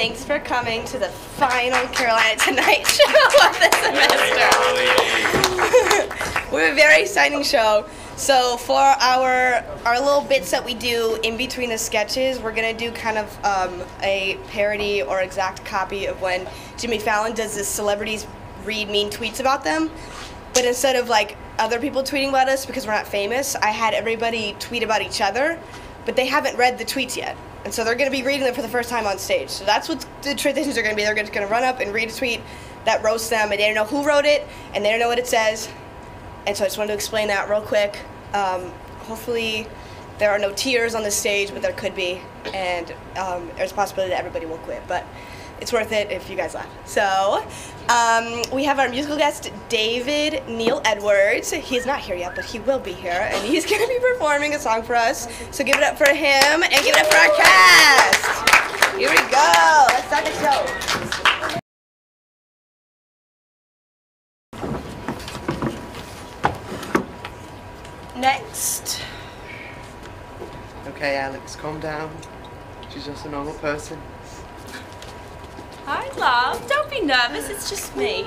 Thanks for coming to the final Carolina Tonight Show of the semester. We have a very exciting show. So for our little bits that we do in between the sketches, we're going to do kind of a parody or exact copy of when Jimmy Fallon does this celebrities read mean tweets about them. But instead of like other people tweeting about us because we're not famous, I had everybody tweet about each other, but they haven't read the tweets yet. And so they're going to be reading them for the first time on stage. So that's what the traditions are going to be. They're just going to run up and read a tweet that roasts them, and they don't know who wrote it, and they don't know what it says. And so I just wanted to explain that real quick. Hopefully there are no tears on the stage, but there could be. And there's a possibility that everybody will quit, but it's worth it if you guys laugh. So we have our musical guest, David Neil Edwards. He's not here yet, but he will be here. And he's going to be performing a song for us. So give it up for him, and give it up for our cast. Here we go. Let's start the show. Next. Okay, Alex, calm down. She's just a normal person. Hi, love. Don't be nervous. It's just me.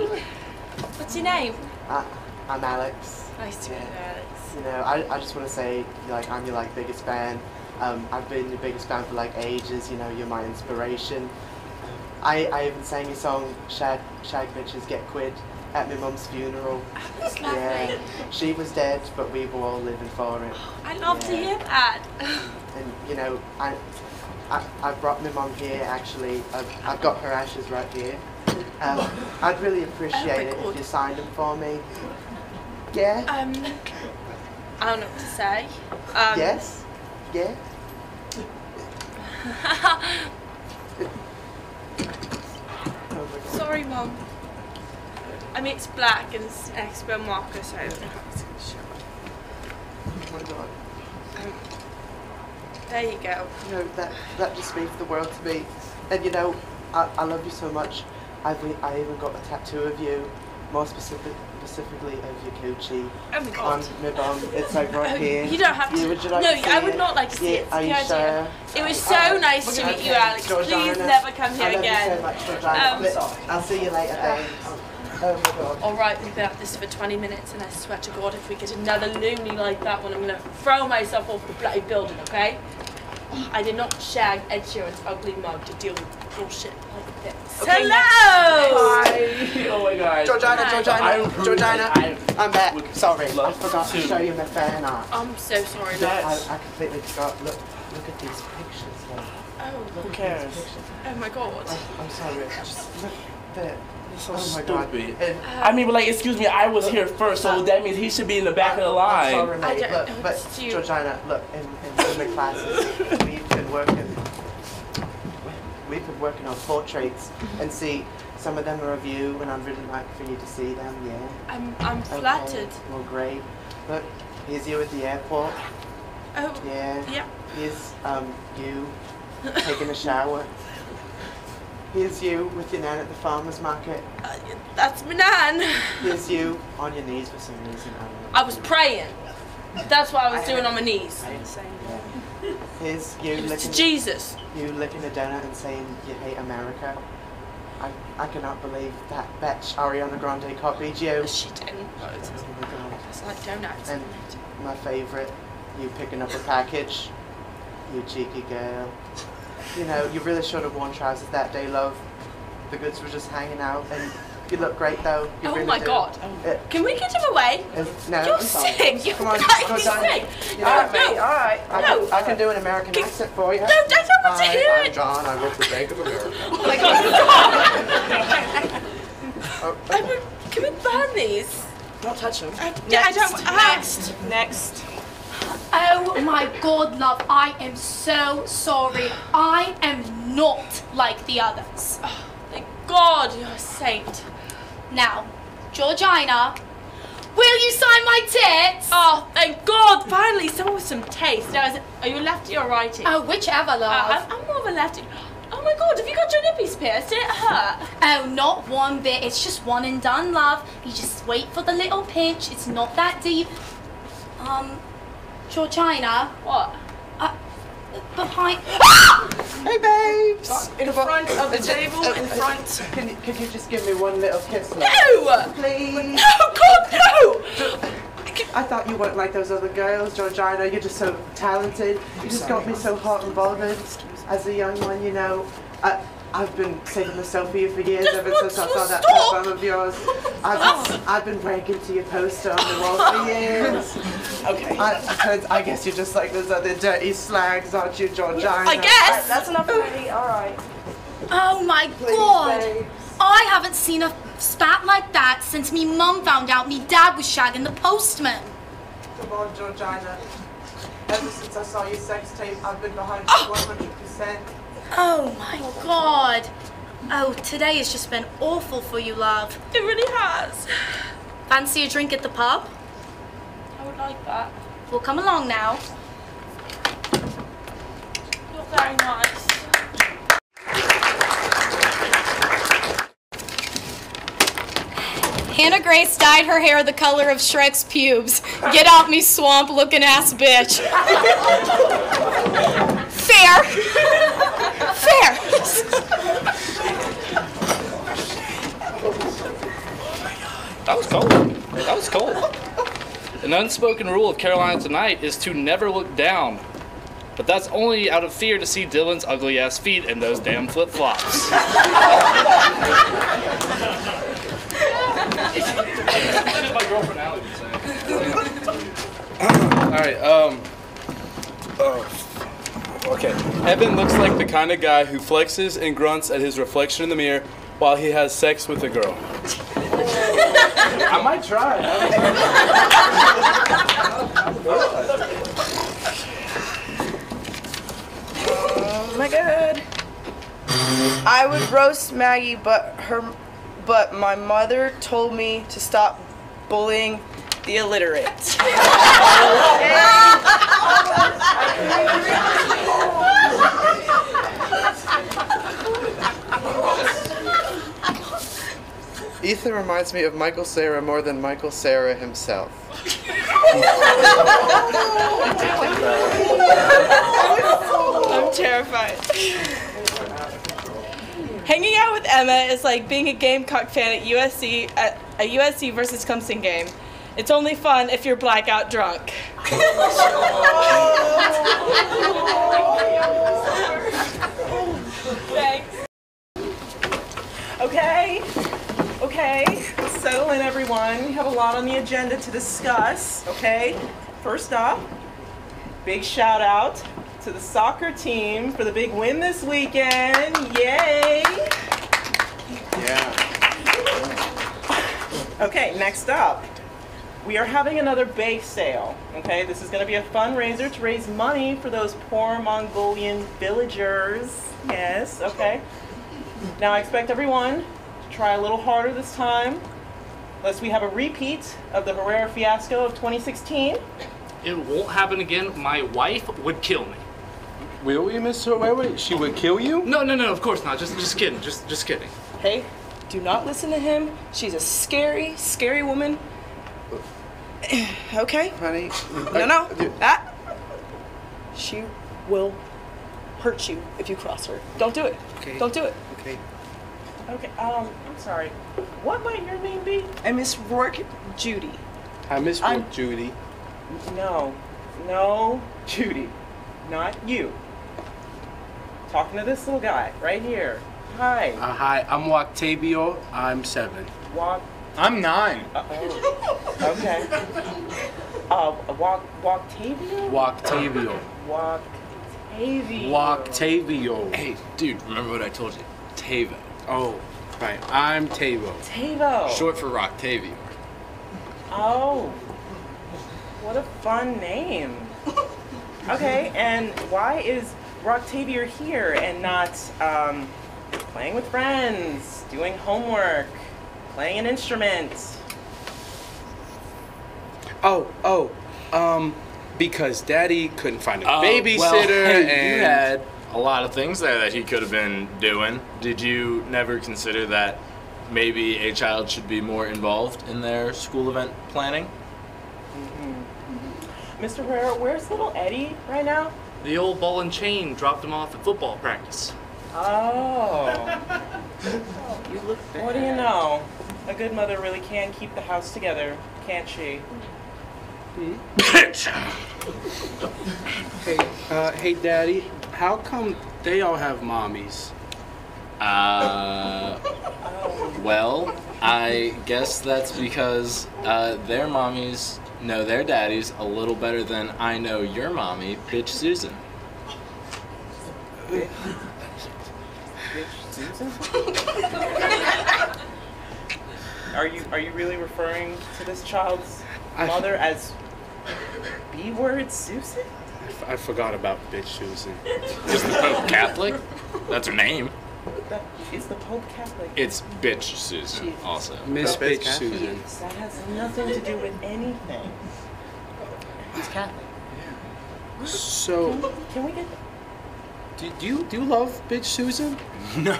What's your name? I'm Alex. Nice to meet you, Alex. You know, I just want to say, like, I'm your like biggest fan. I've been your biggest fan for like ages. You know, you're my inspiration. I even sang your song "Shag Bitches Get Quid" at my mum's funeral. That's lovely. Yeah. She was dead, but we were all living for it. Oh, I love to hear that. And you know, I brought my mum here actually. I've got her ashes right here. I'd really appreciate it if you signed them for me. Yeah? I don't know what to say. Yes? Yeah? Sorry, mum. I mean, it's black and it's an extra marker, so I don't know how it's going to show up. Oh my god. There you go. You know, that just means the world to me. And you know, I love you so much. I even got a tattoo of you, more specifically of your coochie. Oh my god. On my bum. It's like right here. You don't have to. Would you like to see I would not like to see it. It's a good idea. It was so nice to meet you, Alex. Please never come here again. I love you so much, Georgiana. I'll see you later, babe. Oh my god. Alright, we've been at this for 20 minutes, and I swear to god, if we get another loony like that one, I'm going to throw myself off the bloody building, okay? I did not shag Ed Sheeran's ugly mug to deal with bullshit like this. Okay, hello! Hi! Oh my god. Georgiana, I'm back. Sorry, I forgot to show you my fan art. I'm so sorry, Max. I completely forgot. Look at these pictures, though. Oh, who cares? Oh my god. I'm sorry, just look at that. So stupid. I mean, but like, excuse me, I was here first, so that means he should be in the back of the line. I'm sorry, mate. But Georgiana, look, in swimming classes, we've been working on portraits, and see, some of them are of you, and I'd really like for you to see them. Yeah. I'm flattered. Well, great. Look, here's you at the airport. Oh. Yeah. Yeah. Here's you taking a shower. Here's you with your nan at the farmer's market. That's my nan. Here's you on your knees for some reason. I was praying. That's what I was doing on my knees. Yeah. Here's you looking to Jesus. You licking a donut and saying you hate America. I cannot believe that bitch Ariana Grande copied you. She didn't. It's like donuts. And my favourite, you picking up a package. You cheeky girl. You know, you really should have worn trousers that day, love. The goods were just hanging out, and you look great, though. You oh really my do. God! Can we get him away? No, you're sick. You're fucking sick. You know, no, all right. I can do an American accent for you. No, I don't want to hear it. I'm John. I work for Bank of America. Oh my God! Can we burn these? Not touch them. Next. I don't. Next. Oh my god, love, I am so sorry. I am not like the others. Oh, thank God, you're a saint. Now, Georgiana, will you sign my tits? Oh, thank God, finally, someone with some taste. Now, are you lefty or righty? Oh, whichever, love. I'm more of a lefty. Oh my god, have you got your nippies pierced? Did it hurt? Oh, not one bit. It's just one and done, love. You just wait for the little pinch. It's not that deep. Georgiana. What? behind. Hey, babes! In front of the table, in front. Could you just give me one little kiss? No! Please? No, God, no! I thought you weren't like those other girls, Georgina. You're just so talented. You just got me so hot and bothered. As a young one, you know, I've been saving myself for you for years, ever since I saw that album of yours. I've been breaking to your poster on the wall for years. Okay. I guess you're just like those other dirty slags, aren't you, Georgina? I guess. That's enough already, all right. Oh my God. Babes. I haven't seen a spat like that since me mum found out me dad was shagging the postman. Come on, Georgina. Ever since I saw your sex tape, I've been behind you 100%. Oh my God. Oh, today has just been awful for you, love. It really has. Fancy a drink at the pub? I would like that. Well, come along now. Not very nice. Hannah Grace dyed her hair the color of Shrek's pubes. Get out me swamp looking ass bitch. Fair. Fair. That was cold. That was cold. An unspoken rule of Carolina Tonight is to never look down. But that's only out of fear to see Dylan's ugly ass feet and those damn flip-flops. My girlfriend Allie would say. Alright, okay. Evan looks like the kind of guy who flexes and grunts at his reflection in the mirror while he has sex with a girl. I might try. Oh my God. I would roast Maggie, but my mother told me to stop bullying the illiterate. Ethan reminds me of Michael Cera more than Michael Cera himself. I'm terrified. Hanging out with Emma is like being a Gamecock fan at USC at a USC versus Clemson game. It's only fun if you're blackout drunk. Thanks. Okay. Let's settle in, everyone. We have a lot on the agenda to discuss. Okay. First off, big shout out to the soccer team for the big win this weekend. Yay! Yeah. Okay, next up, we are having another bake sale. Okay, this is going to be a fundraiser to raise money for those poor Mongolian villagers. Yes, okay. Now I expect everyone to try a little harder this time, lest we have a repeat of the Herrera fiasco of 2016. It won't happen again. My wife would kill me. Will you, Miss Herrera? She would kill you? No, of course not. Just kidding. Just kidding. Hey, do not listen to him. She's a scary, scary woman. Okay? Honey. No. That. She will hurt you if you cross her. Don't do it. Okay. Don't do it. Okay. Okay, I'm sorry. What might your name be? I'm Miss Rourke Judy. Hi, Miss Rourke Judy. No, Judy. Not you. Talking to this little guy right here. Hi. Hi, I'm Wactavio. I'm 7. I'm 9. Okay. Wactavio? Wactavio. Hey, dude, remember what I told you? Tavo. Oh, right. I'm Tavo. Tavo. Short for Rocktavio. Oh. What a fun name. Okay, and why is Rocktavio here and not playing with friends, doing homework, playing an instrument? Because Daddy couldn't find a babysitter. Well, and you had a lot of things there that he could have been doing. Did you never consider that maybe a child should be more involved in their school event planning? Mr. Herrera, where's little Eddie right now? The old ball and chain dropped him off at football practice. Oh. You look bad. What do you know? A good mother really can keep the house together, can't she? Bitch! Hey, Daddy. How come they all have mommies? Well, I guess that's because their mommies know their daddies a little better than I know your mommy, Bitch Susan. Bitch Susan? Are you really referring to this child's mother as B-word Susan? I forgot about Bitch Susan. Is the Pope Catholic? That's her name. Is the Pope Catholic? It's Bitch Susan, Jesus. Also. Miss Bitch Susan. That has nothing to do with anything. He's Catholic. Yeah. So... Can we get... Do you love Bitch Susan? No.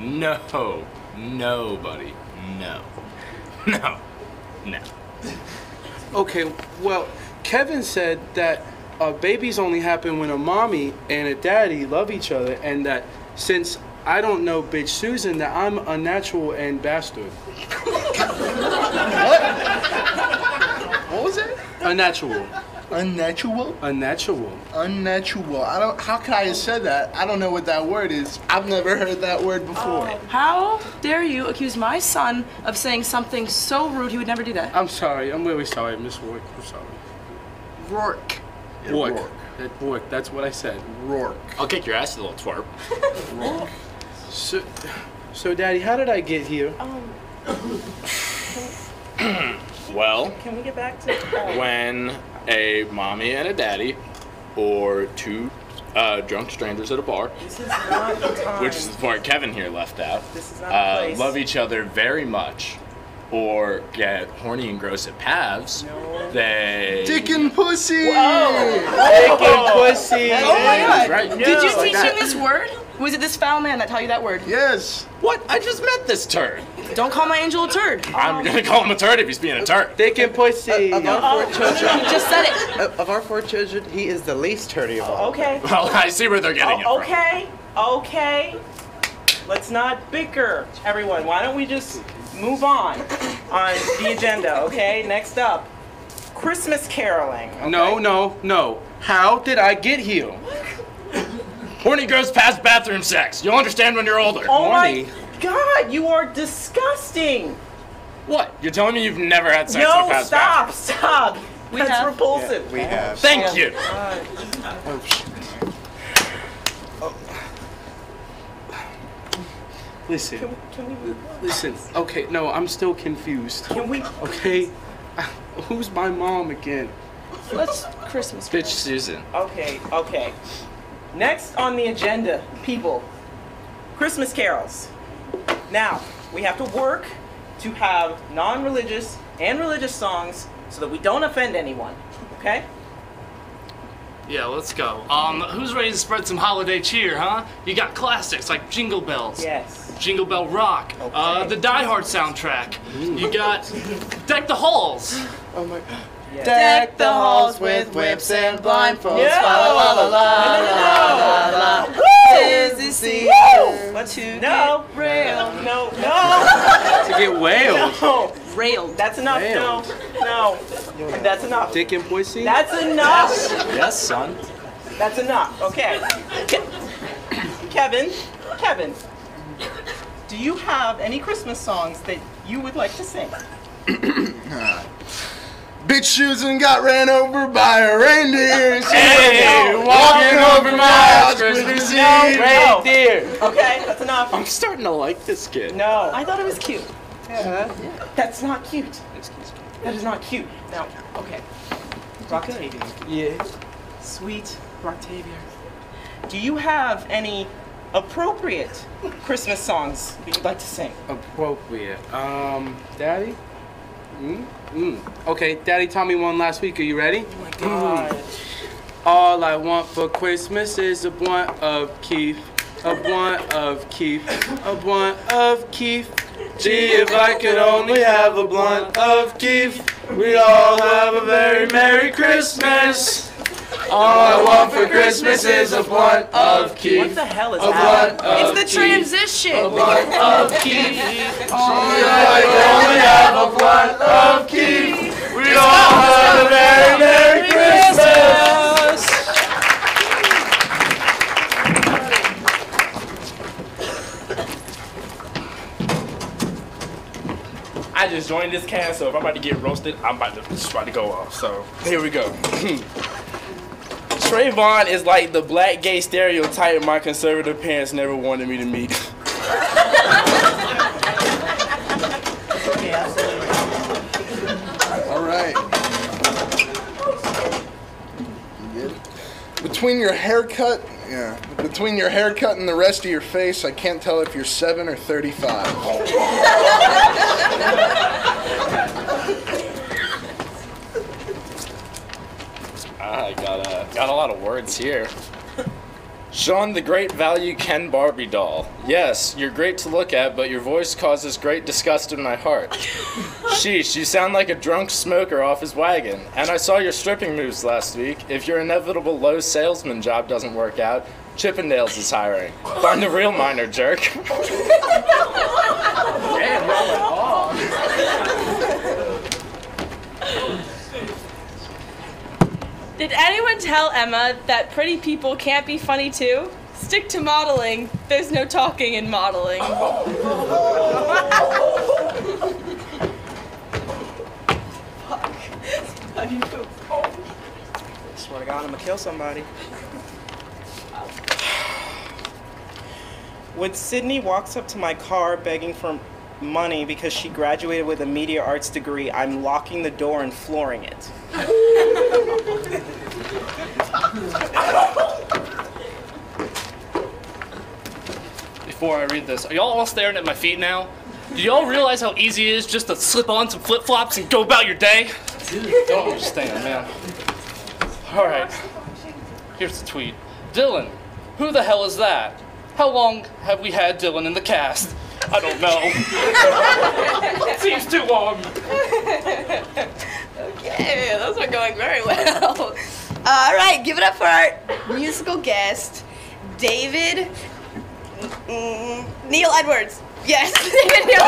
No. Nobody. No. No. No. Okay, well, Kevin said that babies only happen when a mommy and a daddy love each other, and that since I don't know Bitch Susan, that I'm unnatural and bastard. What? What was it? Unnatural. Unnatural? Unnatural. Unnatural. I don't. How could I have said that? I don't know what that word is. I've never heard that word before. How dare you accuse my son of saying something so rude? He would never do that. I'm sorry. I'm really sorry, Miss Rourke. I'm sorry. Rourke. Rourke. Rourke. That Rourke. That's what I said. Rourke. I'll kick your ass, you little twerp. Rourke. So, Daddy, how did I get here? Well. Can we get back to when a mommy and a daddy, or two drunk strangers at a bar, this is not the time. Which is the part Kevin here left out, this is not the place. Love each other very much, or get horny and gross at Pavs, no. They... Dick and pussy! Whoa. Dick and pussy! Oh my God! Right. No. Did you teach him this word? Was it this foul man that taught you that word? Yes. What? I just met this turd. Don't call my angel a turd. I'm gonna call him a turd if he's being a turd. Dick and pussy. Of our four children, he just said it. Of our four children, he is the least turdy of all. Okay. Well, I see where they're getting it from. Okay. Let's not bicker, everyone. Why don't we just move on the agenda? Okay. Next up, Christmas caroling. Okay? No. How did I get here? Horny gross past bathroom sex. You'll understand when you're older. Oh my God, you are disgusting. What? You're telling me you've never had sex in a past bathroom? No, stop. That's repulsive. Yeah, we have. Thank you. Listen. Can we move on? Listen. Okay, no, I'm still confused. Can we? Okay. Who's my mom again? Let's Christmas. Bitch Susan. Okay. Next on the agenda, people, Christmas carols. Now, we have to work to have non-religious and religious songs so that we don't offend anyone, okay? Yeah, let's go. Who's ready to spread some holiday cheer, huh? You got classics like Jingle Bells. Yes. Jingle Bell Rock. Okay. The Die Hard soundtrack. Ooh. You got Deck the Halls. Oh my God. Yes. Deck the halls with whips and blindfolds. Yeah. La la la la la la la. Busy season. What to no. Get railed? No. To get wailed. No. Railed. That's enough. Railed. No. That's enough. Dick and pussy. That's enough. Yes, son. That's enough. Okay. Kevin, do you have any Christmas songs that you would like to sing? Bitch Susan got ran over by a reindeer. She walking over my house Christmas Eve. No, reindeer. Okay, that's enough. I'm starting to like this kid. No. I thought it was cute. Yeah. That's not cute. That is not cute. No. Okay. Rocktavian. Yeah. Sweet Rocktavian. Do you have any appropriate Christmas songs that you'd like to sing? Appropriate. Daddy? Okay, Daddy taught me one last week. Are you ready? Oh my God. All I want for Christmas is a blunt of Keith. A blunt of Keith. A blunt of Keith. Gee, if I could only have a blunt of Keith, we'd all have a very Merry Christmas. All I want for Christmas is a blunt of Keith. What the hell is that? It's the transition. A blunt of Keith. All I want a blunt of Keith. We all have a very Merry Christmas. I just joined this can, so if I'm about to get roasted, I'm about to go off. So here we go. Trayvon is like the black gay stereotype my conservative parents never wanted me to meet. All right. You get it? Between your haircut and the rest of your face, I can't tell if you're 7 or 35. I got a lot of words here. Sean the Great Value Ken Barbie doll. Yes, you're great to look at, but your voice causes great disgust in my heart. Sheesh, you sound like a drunk smoker off his wagon. And I saw your stripping moves last week. If your inevitable low salesman job doesn't work out, Chippendales is hiring. Find a real minor jerk. Damn, did anyone tell Emma that pretty people can't be funny too? Stick to modeling. There's no talking in modeling. Fuck. I swear to God, I'm gonna kill somebody. When Sydney walks up to my car begging for money because she graduated with a media arts degree, I'm locking the door and flooring it. Before I read this, are y'all all staring at my feet now? Do y'all realize how easy it is just to slip on some flip-flops and go about your day? I don't understand, man. All right, here's the tweet. Dylan, who the hell is that? How long have we had Dylan in the cast? I don't know. Seems too long. Okay, those are going very well. All right, give it up for our musical guest, David Neil Edwards. Yes, David Neil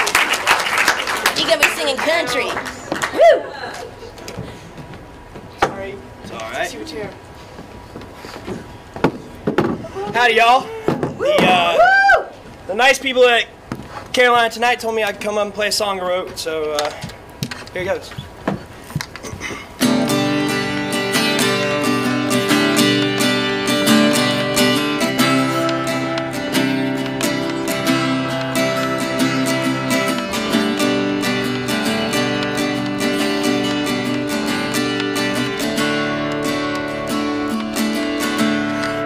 Edwards. You're gonna be singing country. Woo! Sorry. It's all right. It's your chair. Howdy, y'all. The nice people at Carolina Tonight told me I could come up and play a song I wrote, so here it goes.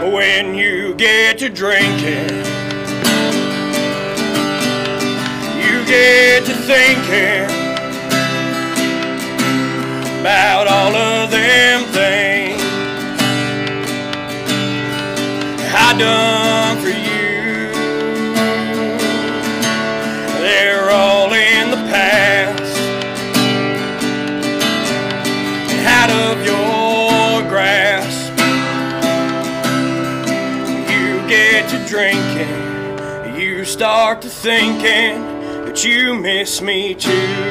When you get to drinking, you get to thinking about all of them things I done for you. They're all in the past and out of your grasp. To drinking, you start to thinking that you miss me too.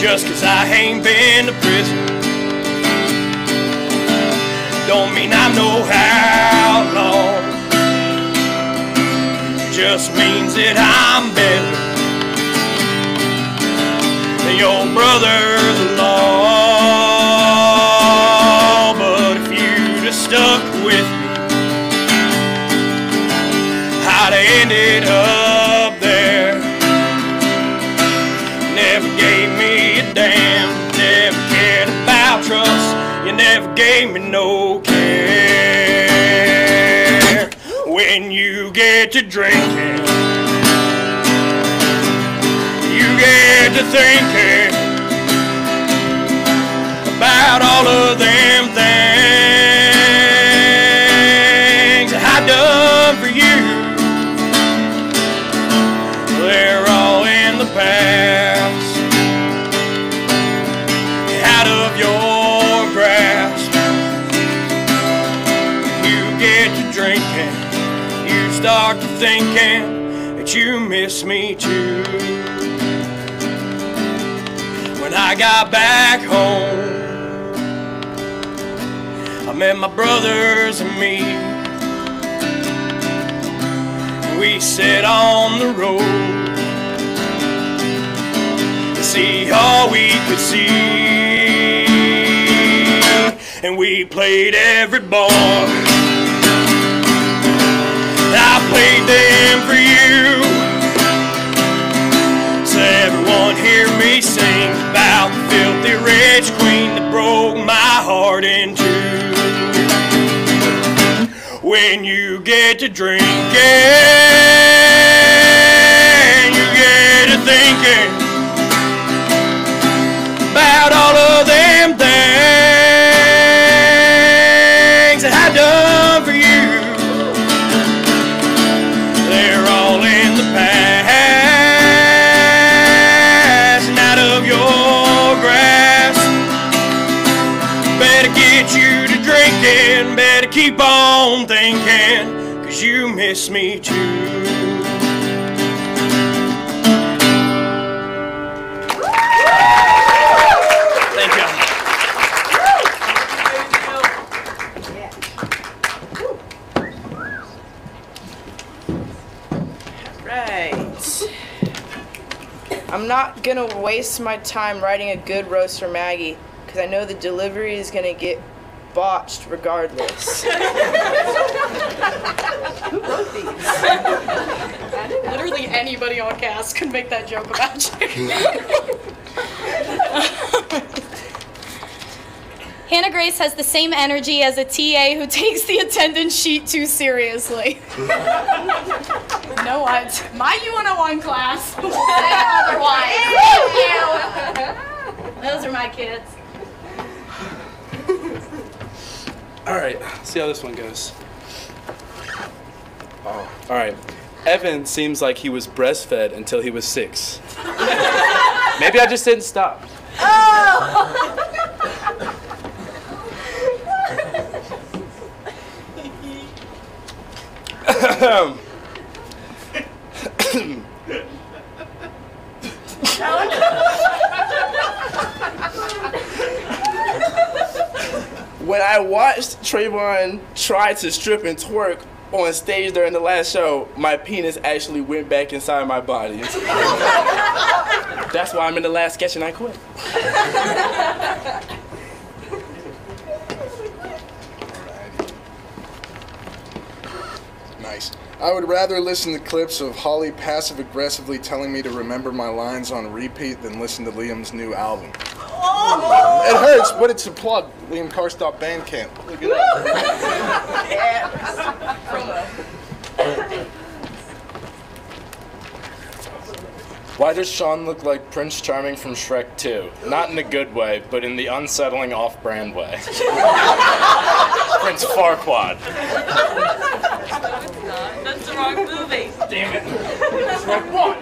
Just 'cause I ain't been to prison don't mean I know how long. Just means that I'm better than your brother-in-law. But if you'd have stuck with me, I'd ended up there. Never gave me a damn, never cared about trust, you never gave me no care. When you get to drinking, you get to thinking about all of them things I done for you. They're all in the past, out of your dark of thinking that you miss me too. When I got back home, I met my brothers and me. We set on the road to see all we could see. And we played every bar. I played them for you. So everyone hear me sing about the filthy rich queen that broke my heart in two. When you get to drinking, you get to thinking about all of them things done for you. They're all in the past and out of your grasp. Better get you to drinking, better keep on thinking, 'cause you miss me too. I'm not gonna waste my time writing a good roast for Maggie, because I know the delivery is gonna get botched regardless. Who wrote these? Literally anybody on cast can make that joke about you. Hannah Grace has the same energy as a TA who takes the attendance sheet too seriously. No, what? My U101 class. Say otherwise. Thank you. Those are my kids. All right, see how this one goes. Oh, all right. Evan seems like he was breastfed until he was 6. Maybe I just didn't stop. Oh. When I watched Trayvon try to strip and twerk on stage during the last show, my penis actually went back inside my body. That's why I'm in the last sketch and I quit. I would rather listen to clips of Holly passive-aggressively telling me to remember my lines on repeat than listen to Liam's new album. Oh. It hurts, but it's a plug. Liam Karstoff Bandcamp. Look it up. Why does Sean look like Prince Charming from Shrek 2? Not in a good way, but in the unsettling off-brand way. Prince Farquaad. That's the wrong movie. Damn it. That's the wrong one.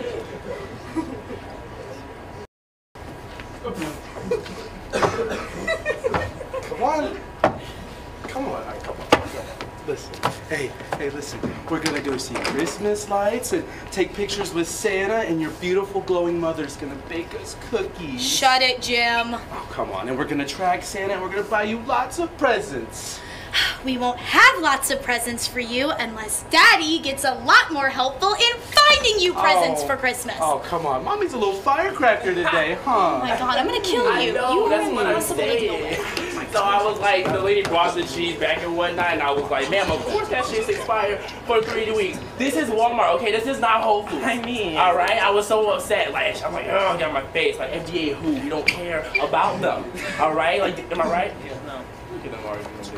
Come on. Come on. Come on. Listen. Hey, listen. We're going to go see Christmas lights and take pictures with Santa, and your beautiful glowing mother's going to bake us cookies. Shut it, Jim. Oh, come on. And we're going to track Santa, and we're going to buy you lots of presents. We won't have lots of presents for you unless Daddy gets a lot more helpful in finding you presents for Christmas. Oh, come on. Mommy's a little firecracker today, huh? Oh, my God. I'm going to kill you. You are impossible to deal with. So I was like, the lady brought the cheese back and whatnot, and I was like, ma'am, of course that shit's expired for 3 weeks. This is Walmart, okay? This is not Whole Foods. I mean. All right? I was so upset. Like, I'm like, oh, I got my face. Like, FDA who? We don't care about them. All right? Like, am I right? Yeah, no. Look at them arguments.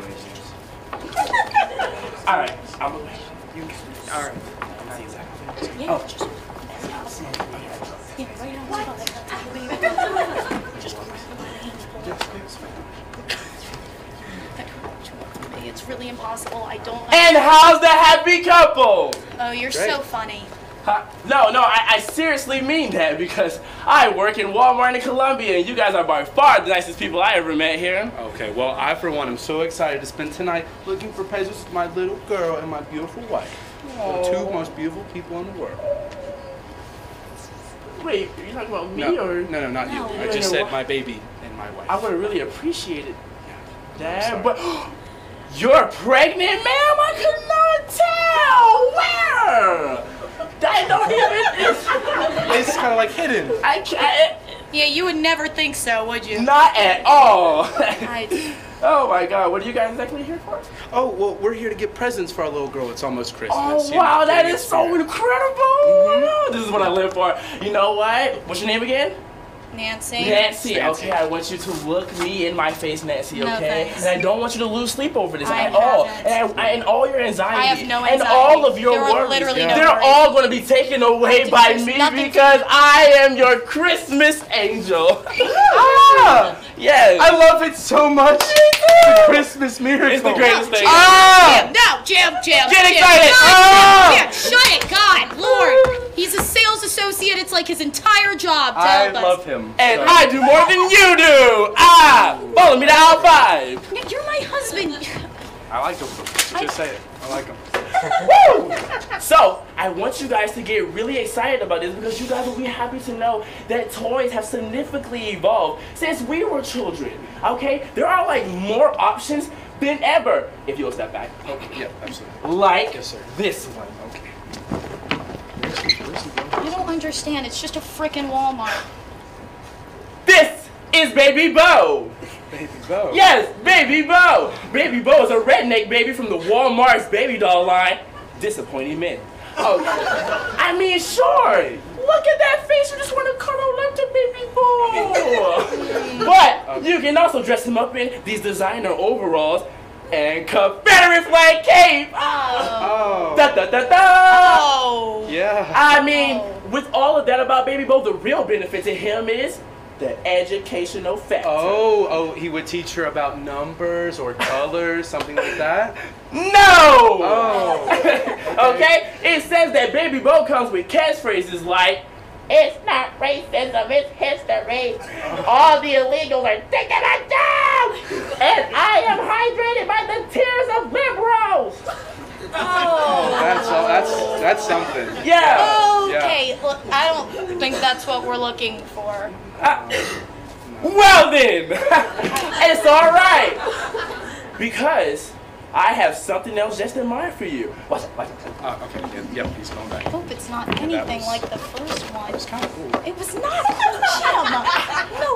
Alright, I'm away. Alright. Yeah. Oh, just. Yeah, right on. What? It's really impossible. I don't like. And how's the happy couple? Oh, you're great. So funny. No, I seriously mean that, because I work in Walmart in Columbia, and you guys are by far the nicest people I ever met here. Okay, well, I, for one, am so excited to spend tonight looking for presents with my little girl and my beautiful wife. Aww. The two most beautiful people in the world. Wait, are you talking about me or? No, not you. I just said my baby and my wife. I would have really appreciated that, but you're pregnant, ma'am? I could not tell. Where? That don't even. It's kind of like hidden. I can't. Yeah, you would never think so, would you? Not at all. Oh my God, what are you guys exactly here for? Oh, well, we're here to get presents for our little girl. It's almost Christmas. Oh, wow, that is so incredible. Mm-hmm. This is what I live for. You know what? What's your name again? Nancy. Nancy, okay, I want you to look me in my face, Nancy, okay? No, and I don't want you to lose sleep over this at all. And all your anxiety. I have no anxiety. And all of your worries. Yeah. No They're all going to be taken away by me because I am your Christmas angel. Ah, yes. I love it so much. The Christmas miracle. It's the greatest thing. Ah. No, Jim. Get excited. Oh. Shut it, God, Lord. He's a sales associate. It's like his entire job to help us. I love him. And I do more than you do. Ah, follow me to aisle 5. Yeah, you're my husband. I like him. Just say it. I like him. Woo! So, I want you guys to get really excited about this because you guys will be happy to know that toys have significantly evolved since we were children, okay? There are like more options than ever. If you'll step back. Okay, yeah, absolutely. Like this one, okay? I don't understand. It's just a frickin' Walmart. This is Baby Bo. Baby Bo? Yes, Baby Bo. Baby Bo is a redneck baby from the Walmart's baby doll line. Disappointing men. Oh, I mean, sure. Look at that face. You just want to cuddle up to Baby Bo. But you can also dress him up in these designer overalls and Confederate flag cape. Oh. Da da da da. Oh. Yeah. I mean, with all of that about Baby Bo, the real benefit to him is the educational factor. Oh, he would teach her about numbers or colors, something like that? No! Oh. Okay? It says that Baby Bo comes with catchphrases like, "It's not racism, it's history. All the illegals are taking a job! And I am hydrated by the tears of liberals!" Oh, that's something. Yeah. Okay, yeah. Look, I don't think that's what we're looking for. Well then, it's all right because I have something else just in mind for you. What's it? Okay, yeah, please go back. I hope it's not anything like the first one. It was kind of cool. It was not a cool. No.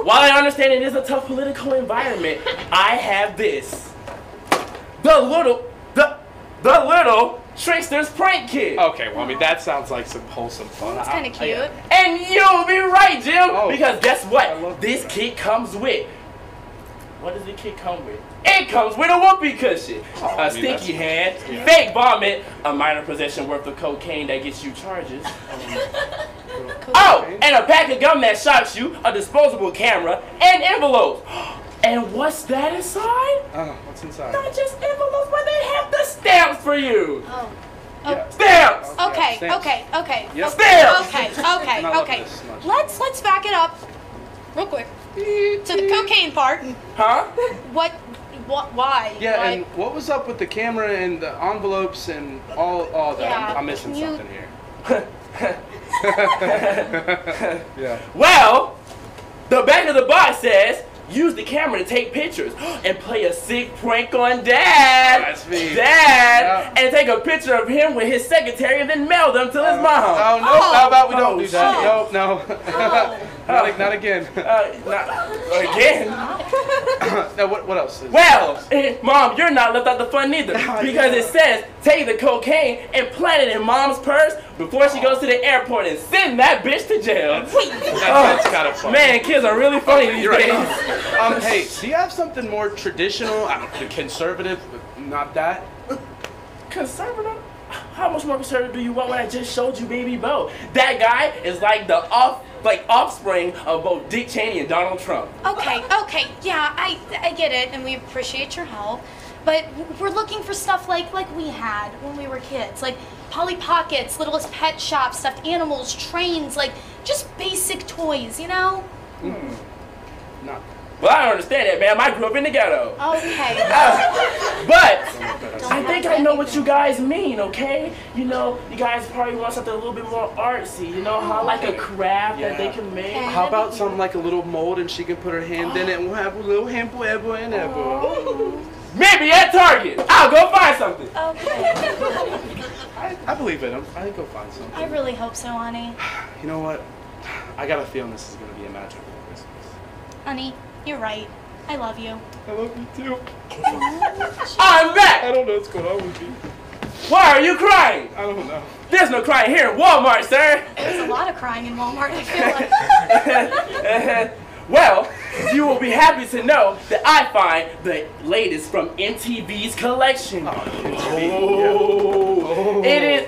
While I understand it is a tough political environment, I have this. The little Trickster's prank kid. Okay, well, I mean, that sounds like some wholesome fun. That's kind of cute. And you'll be right, Jim, because guess what? This kid comes with. What does the kid come with? It comes with a whoopee cushion, a stinky hand, fake vomit, a minor possession worth of cocaine that gets you charges. And a pack of gum that shocks you, a disposable camera, and envelopes. And what's that inside? What's inside? Not just envelopes, but they have the stamps for you. Oh. Yeah. Stamps! Okay, stamps. Okay. Yep. Stamps! Okay. Let's back it up real quick to the cocaine part. Huh? What? Why? Yeah, why? And what was up with the camera and the envelopes and all that? Yeah. I'm missing something here. Yeah. Well, the back of the box says, "Use the camera to take pictures and play a sick prank on Dad." That's me. Dad, and take a picture of him with his secretary and then mail them to his mom. Oh no! How about we don't do that? No. Not again. Not again. Now what else? Mom, you're not left out the fun either because it says take the cocaine and plant it in Mom's purse before she goes to the airport and send that bitch to jail. That's kind of funny. Man, kids are really funny these days. Hey, do you have something more traditional, conservative, not that? Conservative? How much more conservative do you want when I just showed you Baby Bo? That guy is like the offspring of both Dick Cheney and Donald Trump. Okay, yeah, I get it, and we appreciate your help, but we're looking for stuff like we had when we were kids, like Polly Pockets, Littlest Pet Shop, stuffed animals, trains, like just basic toys, you know? Well, I don't understand that, man. I grew up in the ghetto. Okay. But I think I know what you guys mean, okay? You know, you guys probably want something a little bit more artsy, you know, how like a craft that they can make. How about something like a little mold and she can put her hand in it and we'll have a little hand forever and ever. Maybe at Target. I'll go find something. Okay. I believe it. I can go find something. I really hope so, honey. You know what? I got a feeling this is going to be a magical Christmas. Honey, you're right. I love you. I love you too. I'm back! I don't know what's going on with you. Why are you crying? I don't know. There's no crying here at Walmart, sir. There's a lot of crying in Walmart, I feel like. Well, you will be happy to know that I find the latest from MTV's collection. Oh, MTV. It is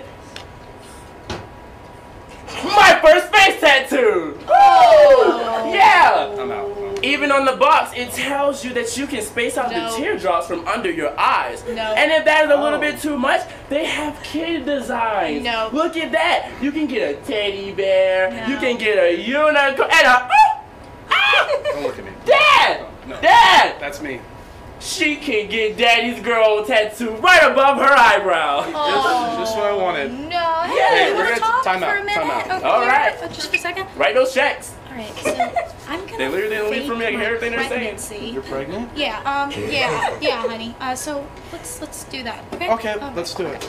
my first face tattoo. Oh. Yeah. I'm out. Even on the box, it tells you that you can space out the teardrops from under your eyes. And if that is a little bit too much, they have kid designs. Look at that. You can get a teddy bear. You can get a unicorn and a... Don't look at me. Dad! No. Dad! That's me. She can get daddy's girl tattoo right above her eyebrow. Oh, just what I wanted. No. Hey, we're going to time out. Okay, all right. Just for a second. Write those checks. All right, so I'm gonna. They literally leave for me. I can hear everything they're saying. You're pregnant? Yeah. Yeah, honey. So let's do that. Okay. Okay. Let's do it.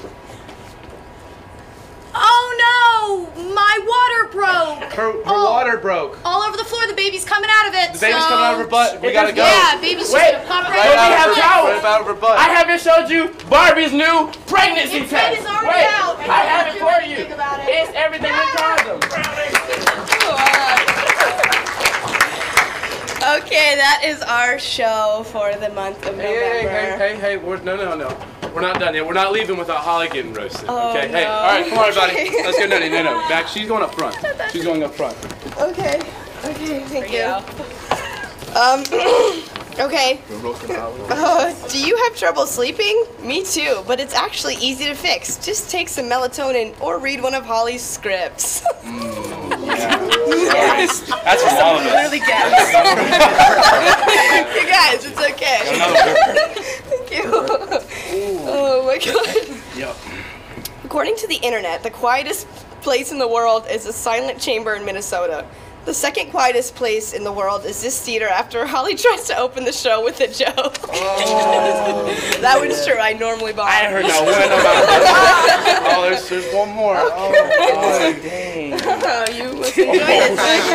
Oh no! My water broke. Her water broke. All over the floor. The baby's coming out of it. The baby's coming out of her butt. We gotta go. Yeah, baby's gonna pop right out of her butt. I haven't showed you Barbie's new pregnancy test. It's already out. I have it for you. It's everything with condoms. Okay, that is our show for the month of November. Hey, no. We're not done yet. We're not leaving without Holly getting roasted. Okay, hey, all right, come on, everybody. Let's go, no, back. She's going up front. She's going up front. Okay, thank you. Okay. Do you have trouble sleeping? Me too, but it's actually easy to fix. Just take some melatonin or read one of Holly's scripts. Yes. That's from all of us. Literally You guys, it's okay. Thank you. Ooh. Oh my god. Yep. According to the internet, the quietest place in the world is a silent chamber in Minnesota. The second quietest place in the world is this theater after Holly tries to open the show with a joke. Oh, that one's true. I normally bomb. I heard no one about that. Oh, there's one more. Okay. Oh, dang. Oh, you must enjoy this.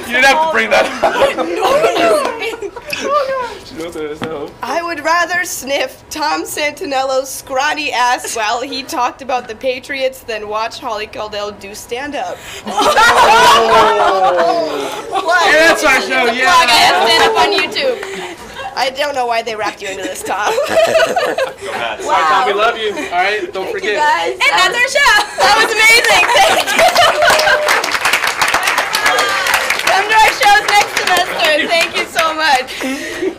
You didn't have to bring that up. I would rather sniff Tom Santinello's scrawny ass while he talked about the Patriots than watch Holly Kuldell do stand-up. That's our show, yeah. I got stand-up on YouTube. I don't know why they wrapped you into this, Tom. Wow. Sorry, Tom, we love you. All right, don't forget. You guys. And that's our show. That was amazing. Thank you. Come to our shows next semester. Thank you so much.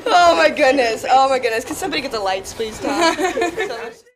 Oh my goodness. Can somebody get the lights, please, Tom?